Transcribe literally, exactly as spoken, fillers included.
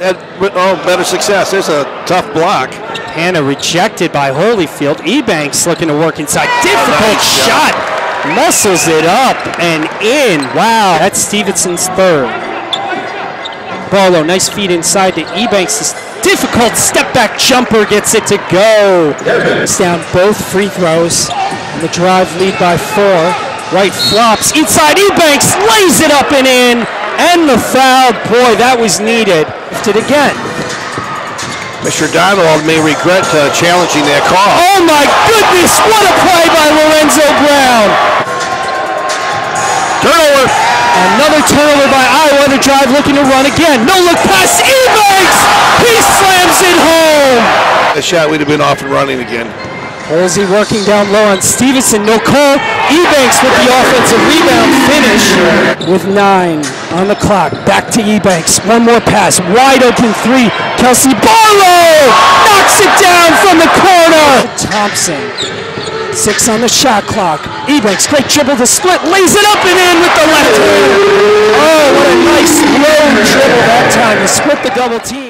That, oh, better success. There's a tough block. Hannah rejected by Holyfield. Ebanks looking to work inside. Difficult nice shot. shot. Muscles it up and in. Wow, that's Stevenson's third. Bolo, nice feed inside to Ebanks. Difficult step back jumper gets it to go. It's down both free throws. And the drive lead by four. Right flops. Inside Ebanks lays it up and in. And the foul, boy, that was needed. Did again. Mister Donald may regret uh, challenging that call. Oh my goodness, what a play by Lorenzo Brown. Turnover. Another turnover by Iowa. The drive looking to run again. No look pass, Ebanks! He slams it home. That shot would have been off and running again. Posey working down low on Stevenson, no call. Ebanks with the offensive rebound finish. With nine on the clock, back to Ebanks. One more pass, wide open three. Kelsey Barlow knocks it down from the corner. Thompson, six on the shot clock. Ebanks, great dribble to split, lays it up and in with the left hand. Oh, what a nice low dribble that time to split the double team.